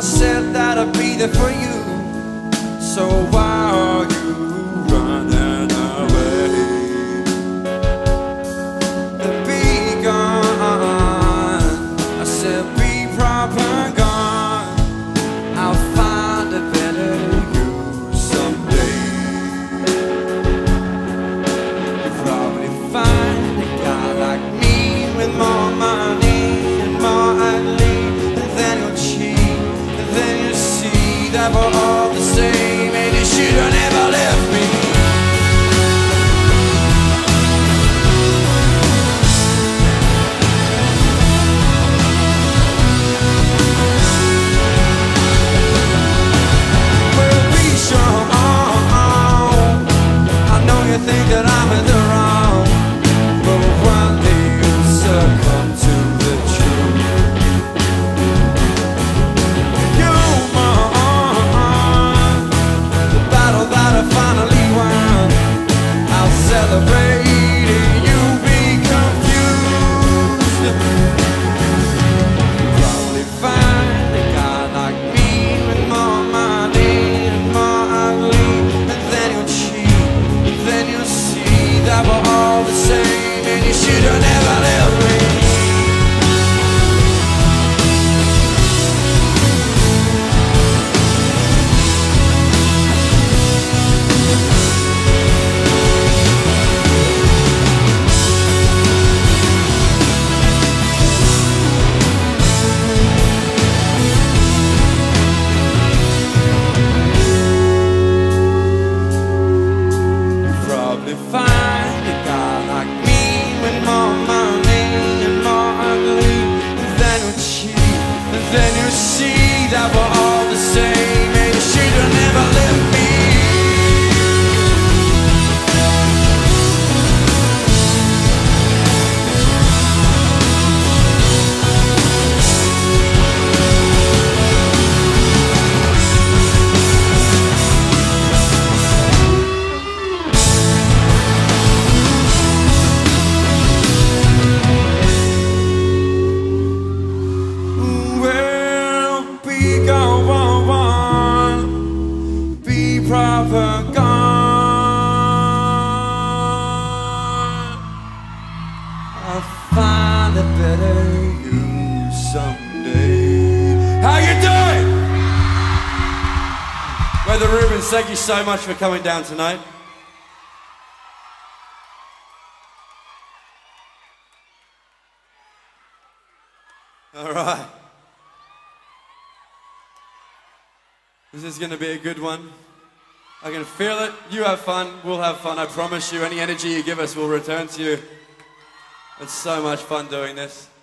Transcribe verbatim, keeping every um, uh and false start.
I said that I'd be there for you, so why are you running away? To be gone, I said be proper gone. I'll find a better you someday. You'll probably find a guy like me with more money. We're all the same, and you should have never left me. Well, be sure I know you think that I'm in the wrong, but one day you'll succumb to the truth. Celebrating, you'll be confused. You'll probably find a guy like me with more money and more ugly, and then you'll cheat, and then you'll see that we're all the same, and you should have never left me. Brother Rubens, thank you so much for coming down tonight. All right. This is going to be a good one. I can feel it. You have fun. We'll have fun. I promise you, any energy you give us will return to you. It's so much fun doing this.